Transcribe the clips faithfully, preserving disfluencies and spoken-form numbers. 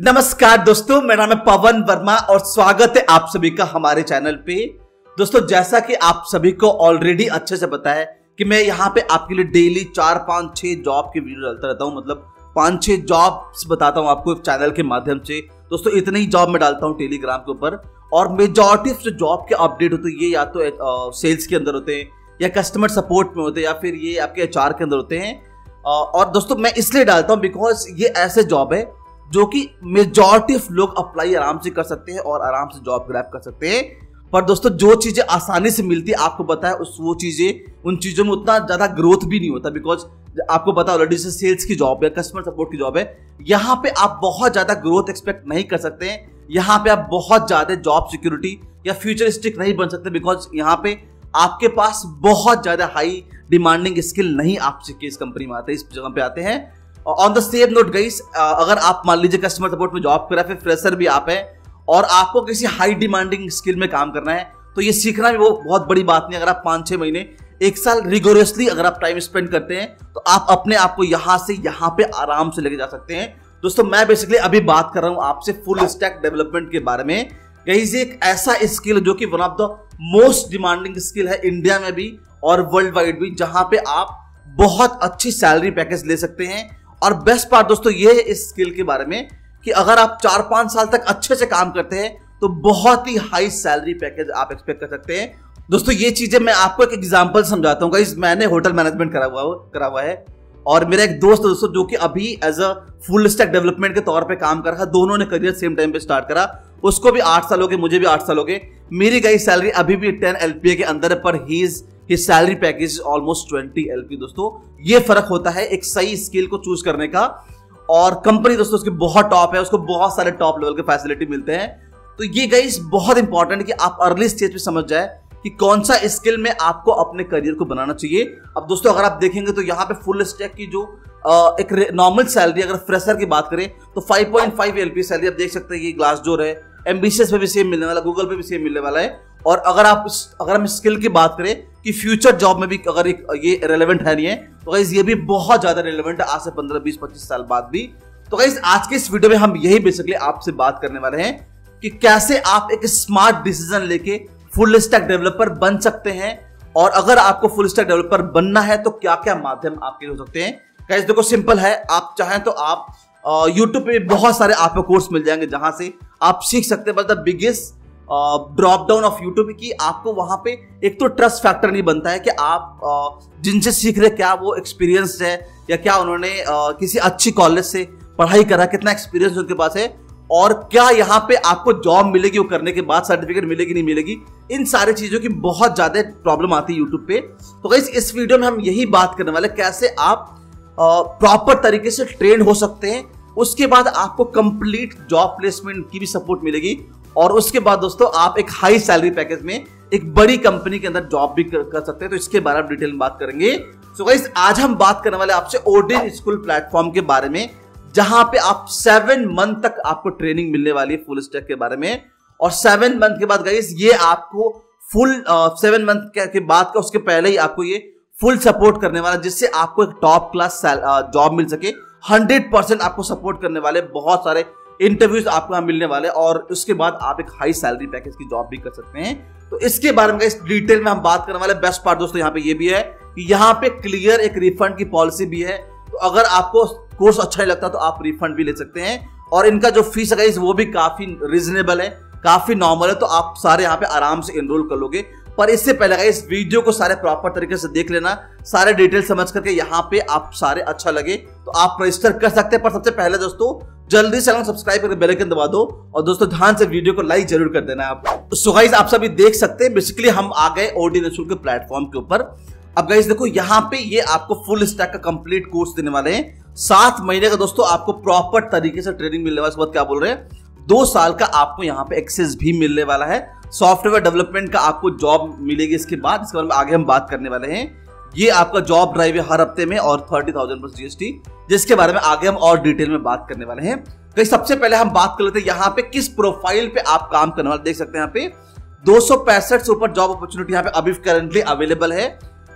नमस्कार दोस्तों, मेरा नाम है पवन वर्मा और स्वागत है आप सभी का हमारे चैनल पे। दोस्तों, जैसा कि आप सभी को ऑलरेडी अच्छे से पता है कि मैं यहाँ पे आपके लिए डेली चार पाँच छः जॉब के वीडियो डालता रहता हूँ। मतलब पाँच छः जॉब्स बताता हूँ आपको चैनल के माध्यम से। दोस्तों, इतने ही जॉब में डालता हूँ टेलीग्राम के ऊपर, और मेजॉरिटी जो जॉब के अपडेट होते हैं ये या तो सेल्स के अंदर होते हैं या कस्टमर सपोर्ट में होते हैं या फिर ये आपके एच आर के अंदर होते हैं। और दोस्तों मैं इसलिए डालता हूँ बिकॉज ये ऐसे जॉब है जो कि मेजॉरिटी ऑफ लोग अप्लाई आराम से कर सकते हैं और आराम से जॉब ग्रैब कर सकते हैं। पर दोस्तों जो चीज़ें आसानी से मिलती है आपको पता है उस वो चीज़ें उन चीज़ों में उतना ज़्यादा ग्रोथ भी नहीं होता, बिकॉज आपको पता है ऑलरेडी से सेल्स की जॉब है, कस्टमर सपोर्ट की जॉब है, यहाँ पे आप बहुत ज़्यादा ग्रोथ एक्सपेक्ट नहीं कर सकते हैं। यहाँ पे आप बहुत ज़्यादा जॉब सिक्योरिटी या फ्यूचरिस्टिक नहीं बन सकते, बिकॉज यहाँ पे आपके पास बहुत ज़्यादा हाई डिमांडिंग स्किल नहीं आप सीखे इस कंपनी में आते हैं, इस जगह पे आते हैं। On the same note guys, अगर आप मान लीजिए कस्टमर सपोर्ट में जॉब कर रहे हैं, फिर फ्रेशर भी आप हैं और आपको किसी हाई डिमांडिंग स्किल में काम करना है तो ये सीखना भी वो बहुत बड़ी बात नहीं। अगर आप पाँच छः महीने एक साल रिगोरियसली अगर आप टाइम स्पेंड करते हैं तो आप अपने आप को यहाँ से यहाँ पे आराम से लेके जा सकते हैं। दोस्तों मैं बेसिकली अभी बात कर रहा हूँ आपसे फुल स्टैक डेवलपमेंट के बारे में। गाइस, एक ऐसा स्किल जो कि one of the most demanding skill है इंडिया में भी और वर्ल्ड वाइड भी, जहाँ पे आप बहुत अच्छी सैलरी पैकेज ले सकते हैं। और बेस्ट पार्ट दोस्तों ये है इस स्किल के बारे में कि अगर आप चार पाँच साल तक अच्छे से काम करते हैं तो बहुत ही हाई सैलरी पैकेज आप एक्सपेक्ट कर सकते हैं। दोस्तों ये चीज़ें मैं आपको एक एग्जांपल समझाता हूँ। गाइस, मैंने होटल मैनेजमेंट करा हुआ करा हुआ है और मेरा एक दोस्त दोस्तों जो कि अभी as a full stack development के तौर पर काम कर रहा है, दोनों ने करियर सेम टाइम पर स्टार्ट करा। उसको भी आठ साल हो गए, मुझे भी आठ साल हो गए। मेरी गाइस सैलरी अभी भी टेन एल पी ए के अंदर है, पर he is his salary package almost twenty L P. दोस्तों ये फर्क होता है एक सही स्किल को चूज करने का। और कंपनी दोस्तों उसकी बहुत टॉप है, उसको बहुत सारे टॉप लेवल के फैसिलिटी मिलते हैं। तो ये गाइस बहुत इंपॉर्टेंट कि आप अर्ली स्टेज पे समझ जाए कि कौन सा स्किल में आपको अपने करियर को बनाना चाहिए। अब दोस्तों अगर आप देखेंगे तो यहाँ पे फुल स्टैक की जो एक नॉर्मल सैलरी अगर फ्रेशर की बात करें तो five point five L P salary आप देख सकते हैं। ये ग्लास डोर है, एम्बिशियस पे भी सेम मिलने वाला, गूगल पे भी सेम मिलने वाला है। और अगर आप अगर हम स्किल की बात करें कि फ्यूचर जॉब में भी अगर एक ये रेलेवेंट है नहीं है तो गाइस ये भी बहुत ज़्यादा रेलेवेंट है आज से पंद्रह बीस पच्चीस साल बाद भी। तो गाइस आज के इस वीडियो में हम यही बेसिकली आपसे बात करने वाले हैं कि कैसे आप एक स्मार्ट डिसीजन लेके फुल स्टैक डेवलपर बन सकते हैं, और अगर आपको फुल स्टैक डेवलपर बनना है तो क्या क्या माध्यम आपके हो सकते हैं। गाइस देखो सिंपल है, आप चाहें तो आप यूट्यूब पे बहुत सारे आपको कोर्स मिल जाएंगे जहाँ से आप सीख सकते हैं। मतलब biggest drop down of YouTube की आपको वहाँ पे एक तो ट्रस्ट फैक्टर नहीं बनता है कि आप uh, जिनसे सीख रहे क्या वो एक्सपीरियंस है या क्या उन्होंने uh, किसी अच्छी कॉलेज से पढ़ाई करा, कितना एक्सपीरियंस उनके पास है और क्या यहाँ पे आपको जॉब मिलेगी वो करने के बाद, सर्टिफिकेट मिलेगी नहीं मिलेगी, इन सारी चीज़ों की बहुत ज़्यादा प्रॉब्लम आती है यूट्यूब पे। तो गाइस इस वीडियो में हम यही बात करने वाले कैसे आप प्रॉपर uh, तरीके से ट्रेन हो सकते हैं, उसके बाद आपको कंप्लीट जॉब प्लेसमेंट की भी सपोर्ट मिलेगी और उसके बाद दोस्तों आप एक हाई सैलरी पैकेज में एक बड़ी कंपनी के अंदर जॉब भी कर, कर सकते हैं। तो इसके बारे में डिटेल में बात करेंगे। सो गाइस आज हम बात करने वाले आपसे ओडिनस्कूल प्लेटफॉर्म के बारे में, जहां पे आप सेवन मंथ तक आपको ट्रेनिंग मिलने वाली है फुल स्टैक के बारे में। और सेवन मंथ के बाद गाइस ये आपको फुल सेवन मंथ के बाद का उसके पहले ही आपको ये फुल सपोर्ट करने वाला, जिससे आपको एक टॉप क्लास जॉब मिल सके। हंड्रेड परसेंट आपको सपोर्ट करने वाले, बहुत सारे इंटरव्यूज आपको यहाँ मिलने वाले और उसके बाद आप एक हाई सैलरी पैकेज की जॉब भी कर सकते हैं। तो इसके बारे में इस डिटेल में हम बात करने वाले। बेस्ट पार्ट दोस्तों यहाँ पे ये भी है कि यहाँ पे क्लियर एक रिफंड की पॉलिसी भी है, तो अगर आपको कोर्स अच्छा नहीं लगता तो आप रिफंड भी ले सकते हैं। और इनका जो फीस है वो भी काफ़ी रिजनेबल है, काफ़ी नॉर्मल है, तो आप सारे यहाँ पे आराम से एनरोल कर लोगे। पर इससे पहले इस वीडियो को सारे प्रॉपर तरीके से देख लेना, सारे डिटेल समझ करके यहाँ पे आप सारे अच्छा लगे तो आप रजिस्टर कर सकते हैं। पर सबसे पहले दोस्तों जल्दी से चैनल सब्सक्राइब करके बेल आइकन दबा दो और दोस्तों ध्यान से वीडियो को लाइक जरूर कर देना आप। सो गाइस आप सभी देख सकते हैं बेसिकली हम आ गए ओडिनस्कूल के प्लेटफॉर्म के ऊपर। अब गाइस देखो यहाँ पे ये आपको फुल स्टैक का कंप्लीट कोर्स देने वाले हैं, सात महीने का दोस्तों आपको प्रॉपर तरीके से ट्रेनिंग मिलने वाली। क्या बोल रहे हैं, दो साल का आपको यहाँ पे एक्सेस भी मिलने वाला है। सॉफ्टवेयर डेवलपमेंट का आपको जॉब मिलेगी इसके बाद, इसके बारे में आगे हम बात करने वाले हैं। ये आपका जॉब ड्राइव है हर हफ्ते में और थर्टी थाउजेंड प्लस जीएसटी, जिसके बारे में आगे हम और डिटेल में बात करने वाले हैं। तो सबसे पहले हम बात कर लेते हैं यहाँ पे किस प्रोफाइल पे आप काम करने वाले। देख सकते हैं यहाँ पे दो सौ पैंसठ से ऊपर जॉब अपॉर्चुनिटी यहाँ पे अभी करेंटली अवेलेबल है।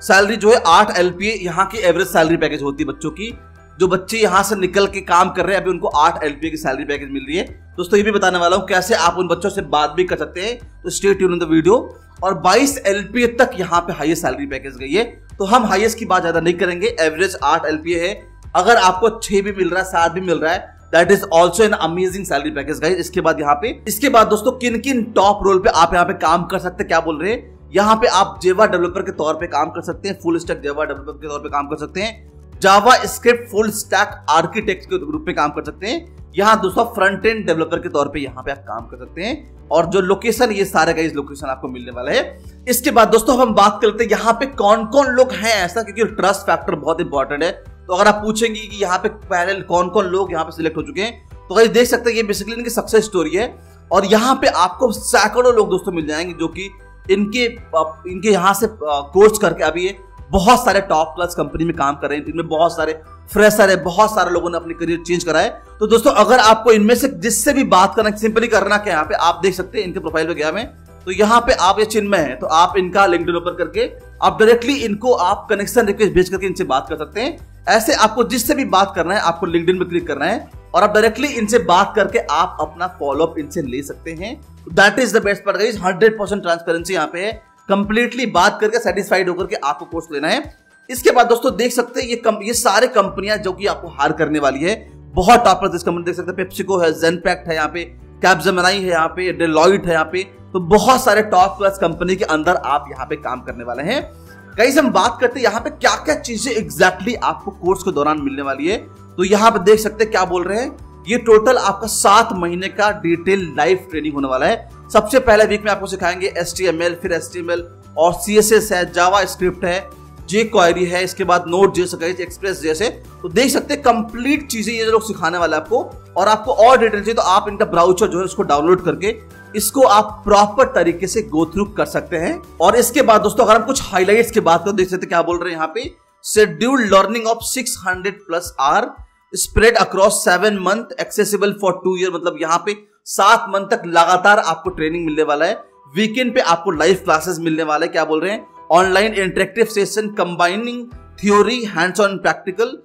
सैलरी जो है आठ एल पी ए यहाँ की एवरेज सैलरी पैकेज होती है बच्चों की। जो बच्चे यहाँ से निकल के काम कर रहे हैं अभी उनको आठ एलपीए की सैलरी पैकेज मिल रही है। दोस्तों ये भी बताने वाला हूँ कैसे आप उन बच्चों से बात भी कर सकते हैं, तो stay tune in the video. और बाईस एलपीए तक यहाँ पे हाईएस्ट सैलरी पैकेज गई है, तो हम हाईएस्ट की बात ज्यादा नहीं करेंगे। एवरेज आठ एलपीए है, अगर आपको छह भी मिल रहा है, सात भी मिल रहा है, that is also an amazing salary package guys. इसके बाद यहाँ पे इसके बाद दोस्तों किन किन टॉप रोल पे आप यहाँ पे काम कर सकते हैं, क्या बोल रहे हैं, यहाँ पे आप जेवा डेवलपर के तौर पे काम कर सकते हैं, फुल स्टैक जेवा डेवलपर के तौर पे काम कर सकते हैं, JavaScript full stack architect के ग्रुप पे काम कर सकते हैं, यहाँ दोस्तों फ्रंट एंड डेवलपर के तौर पे यहाँ पे आप काम कर सकते हैं। और जो लोकेशन, ये सारे गाइस लोकेशन आपको मिलने वाला है। इसके बाद दोस्तों हम बात करते हैं यहाँ पे कौन कौन लोग हैं ऐसा, क्योंकि ट्रस्ट फैक्टर बहुत इंपॉर्टेंट है। तो अगर आप पूछेंगे कि यहाँ पे पैनल कौन कौन लोग यहाँ पे सिलेक्ट हो चुके हैं, तो गाइस देख सकते हैं ये बेसिकली इनकी सक्सेस स्टोरी है। और यहाँ पे आपको सैकड़ों लोग दोस्तों मिल जाएंगे जो कि इनके इनके यहाँ से कोर्स करके अभी ये बहुत सारे टॉप क्लास कंपनी में काम कर रहे हैं। इनमें बहुत सारे फ्रेशर है, बहुत सारे लोगों ने अपने करियर चेंज करा है। तो दोस्तों अगर आपको इनमें से जिससे भी बात करना, सिंपली करना क्या, यहाँ पे आप देख सकते हैं इनके प्रोफाइल पे गया मैं, तो यहाँ पे आप ये चिन्ह में है, तो आप इनका लिंक्डइन ओपन करके आप डायरेक्टली इनको आप कनेक्शन रिक्वेस्ट भेज करके इनसे बात कर सकते हैं। ऐसे आपको जिससे भी बात करना है, आपको लिंक्डइन में क्लिक करना है और आप डायरेक्टली इनसे बात करके आप अपना फॉलोअप इनसे ले सकते हैं। That is the best part guys, hundred percent transparency यहाँ पे है, कंप्लीटली बात करके सेटिस्फाइड होकर के आपको कोर्स लेना है। इसके बाद दोस्तों देख सकते हैं ये कम, ये सारे कंपनियां जो कि आपको हायर करने वाली है, बहुत टॉप क्लास कंपनी देख सकते हैं, पेप्सिको है, जेनपैक्ट है, यहाँ पे कैपजेमिनी है, यहाँ पे डेलॉयट है, यहाँ पे तो बहुत सारे टॉप क्लास कंपनी के अंदर आप यहाँ पे काम करने वाले हैं। गाइस हम बात करते हैं यहाँ पे क्या क्या चीजें एग्जैक्टली आपको कोर्स के दौरान मिलने वाली है। तो यहाँ पे देख सकते हैं क्या बोल रहे हैं, ये टोटल आपका सात महीने का डिटेल लाइव ट्रेनिंग होने वाला है। सबसे पहले वीक में आपको सिखाएंगे एच टी एम एल, फिर एच टी एम एल और सी एस एस है, जावा स्क्रिप्ट है, जे क्वेरी है, इसके बाद नोट जेएस, एक्सप्रेस जेएस है। तो देख सकते हैं कंप्लीट चीजें ये लोग सिखाने वाले आपको। और आपको और डिटेल चाहिए तो आप इनका ब्राउचर जो है उसको डाउनलोड करके इसको आप प्रॉपर तरीके से गो थ्रू कर सकते हैं। और इसके बाद दोस्तों अगर हम कुछ हाईलाइट्स की बात करें, देख सकते हैं क्या बोल रहे हैं यहाँ पे, scheduled learning of six hundred plus hours spread across seven month, accessible for two year, मतलब यहाँ पे सात मंथ तक लगातार आपको ट्रेनिंग मिलने वाला है। वीकेंड पे आपको लाइव क्लासेस मिलने वाला है, क्या बोल रहे हैं, online interactive session combining theory hands on practical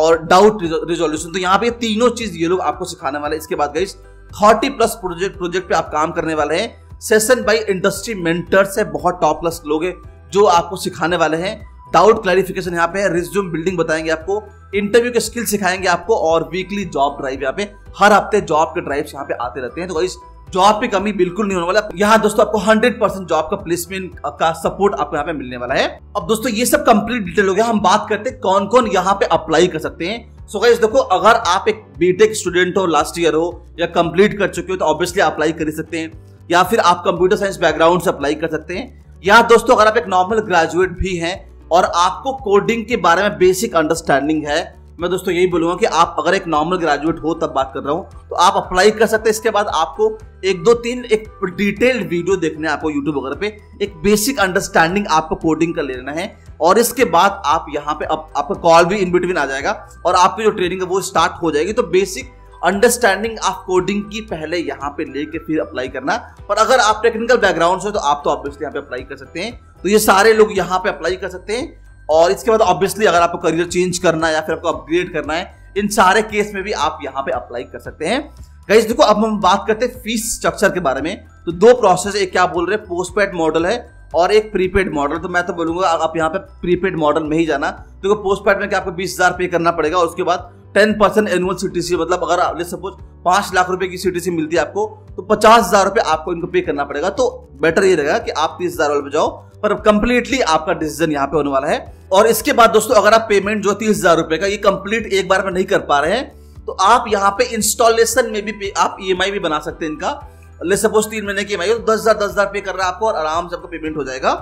और डाउट रिजोल्यूशन। तो यहाँ पे तीनों चीज ये लोग आपको सिखाने वाले हैं। इसके बाद गाइस तीस प्लस प्रोजेक्ट प्रोजेक्ट पे आप काम करने वाले हैं। सेशन बाय इंडस्ट्री मेंटर्स है, बहुत टॉप क्लास लोग हैं जो आपको सिखाने वाले हैं। डाउट क्लैरिफिकेशन यहाँ पे है, रिज्यूम बिल्डिंग बताएंगे आपको, इंटरव्यू के स्किल सिखाएंगे आपको और वीकली जॉब ड्राइव, यहाँ पे हर हफ्ते जॉब के ड्राइव्स यहाँ पे आते रहते हैं। तो गाइस जॉब की कमी बिल्कुल नहीं होने वाला। यहाँ दोस्तों आपको हंड्रेड परसेंट जॉब का प्लेसमेंट का सपोर्ट आपको यहाँ पे मिलने वाला है। अब दोस्तों ये सब कंप्लीट डिटेल हो गया, हम बात करते हैं कौन कौन यहाँ पे अप्लाई कर सकते हैं। सो गाइस देखो, अगर आप एक बीटेक स्टूडेंट हो, लास्ट ईयर हो या कंप्लीट कर चुके हो, तो ऑब्वियसली अप्लाई कर सकते हैं, या फिर आप कंप्यूटर साइंस बैकग्राउंड से अप्लाई कर सकते हैं। या दोस्तों अगर आप एक नॉर्मल ग्रेजुएट भी हैं और आपको कोडिंग के बारे में बेसिक अंडरस्टैंडिंग है, मैं दोस्तों यही बोलूंगा कि आप अगर एक नॉर्मल ग्रेजुएट हो तब बात कर रहा हूं, तो आप अप्लाई कर सकते हैं। इसके बाद आपको एक दो तीन एक डिटेल्ड वीडियो देखने आपको यूट्यूब वगैरह पे, एक बेसिक अंडरस्टैंडिंग आपको कोडिंग का लेना है। और इसके बाद आप यहाँ पे आप, आपका कॉल भी इन बिटवीन आ जाएगा और आपकी जो ट्रेनिंग है वो स्टार्ट हो जाएगी। तो बेसिक अंडरस्टैंडिंग ऑफ कोडिंग की पहले यहाँ पे लेके फिर अप्लाई करना। पर अगर आप टेक्निकल बैकग्राउंड से हो तो आप तो ऑब्वियसली यहाँ पे अप्लाई कर सकते हैं। तो ये सारे लोग यहाँ पे अप्लाई कर सकते हैं। और इसके बाद ऑब्वियसली अगर आपको करियर चेंज करना है या फिर आपको अपग्रेड करना है, इन सारे केस में भी आप यहाँ पे अप्लाई कर सकते हैं। गाइस देखो, अब हम बात करते हैं फीस स्ट्रक्चर के बारे में। तो दो प्रोसेस, एक क्या बोल रहे हैं पोस्टपेड मॉडल है और एक प्रीपेड मॉडल। तो मैं तो बोलूंगा आप यहाँ पे प्रीपेड मॉडल में ही जाना, क्योंकि तो पोस्टपेड में क्या आपको बीस हजार पे करना पड़ेगा और उसके बाद ten percent annual C T C, मतलब अगर सपोज पांच लाख रुपए की सी टी सी मिलती है आपको, तो पचास हजार रुपए आपको इनको पे करना पड़ेगा। तो बेटर ये रहेगा कि आप तीस हजार वाले पे जाओ, पर कंप्लीटली आपका डिसीजन यहाँ पे होने वाला है। और इसके बाद दोस्तों अगर आप पेमेंट जो तीस हजार रुपए का ये कंप्लीट एक बार में नहीं कर पा रहे हैं, तो आप यहाँ पे इंस्टॉलेशन में भी आप ई एम आई भी बना सकते हैं इनका। ले सपोज तीन महीने की ई एम आई हो, दस हजार दस हजार पे कर रहा है आपको और आराम से आपका पेमेंट हो जाएगा।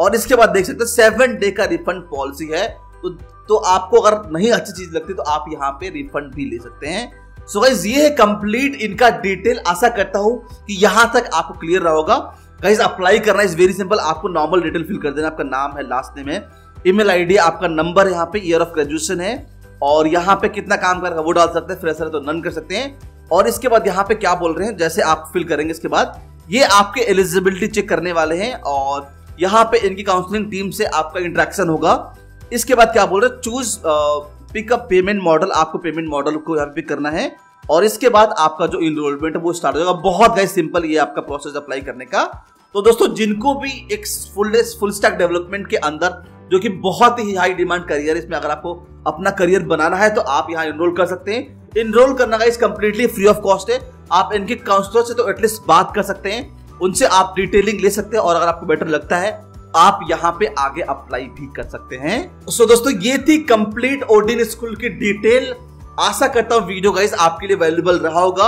और इसके बाद देख सकते हैं सेवन डे का रिफंड पॉलिसी है। तो, तो आपको अगर नहीं अच्छी चीज लगती तो आप यहाँ पे रिफंड भी ले सकते हैं। सो गाइस ये है कंप्लीट इनका डिटेल। आशा करता हूँ कि यहाँ तक आपको क्लियर रहा होगा। गाइस अप्लाई करना इज वेरी सिंपल, आपको नॉर्मल डिटेल फिल कर देना, आपका नाम है, लास्ट नेम है, ईमेल आईडी, आपका नंबर यहाँ पे, ईयर ऑफ ग्रेजुएशन है और यहाँ पे कितना काम करेगा वो डाल सकते हैं, फ्रेशर है तो नन कर सकते हैं। और इसके बाद यहाँ पे क्या बोल रहे हैं, जैसे आप फिल करेंगे इसके बाद ये आपके एलिजिबिलिटी चेक करने वाले हैं और यहाँ पे इनकी काउंसलिंग टीम से आपका इंटरेक्शन होगा। इसके बाद क्या बोल रहे हैं, choose pick a payment model, आपको पेमेंट मॉडल को यहाँ पे पिक करना है और इसके बाद आपका जो इनरोलमेंट है वो स्टार्ट होगा। बहुत गाइस सिंपल ये आपका प्रोसेस अप्लाई करने का। तो दोस्तों जिनको भी एक फुल फुल स्टैक डेवलपमेंट के अंदर जो कि बहुत ही हाई डिमांड करियर, इसमें अगर आपको अपना करियर बनाना है तो आप यहाँ इनरोल कर सकते हैं। इनरोल करना guys completely free of cost है। आप इनके काउंसलर से तो एटलीस्ट बात कर सकते हैं, उनसे आप डिटेलिंग ले सकते हैं और अगर आपको बेटर लगता है आप यहाँ पे आगे अप्लाई भी कर सकते हैं। सो दोस्तों ये थी कंप्लीट ओडिनस्कूल की डिटेल। आशा करता हूँ वीडियो गाइस आपके लिए वैल्यूबल रहा होगा।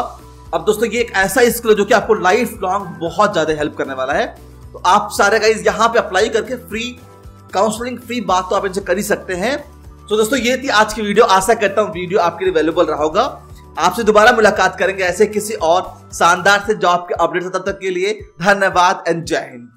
अब दोस्तों ये एक ऐसा स्किल है जो कि आपको लाइफ लॉन्ग बहुत ज्यादा हेल्प करने वाला है। तो आप सारे गाइस यहाँ पे अप्लाई करके फ्री काउंसलिंग फ्री बात तो आप इनसे कर ही सकते हैं। तो दोस्तों ये थी आज की वीडियो। आशा करता हूँ वीडियो आपके लिए वैल्यूबल रहा होगा। आपसे दोबारा मुलाकात करेंगे ऐसे किसी और शानदार से जॉब के अपडेट। तब तक के लिए धन्यवाद एंड जय हिंद।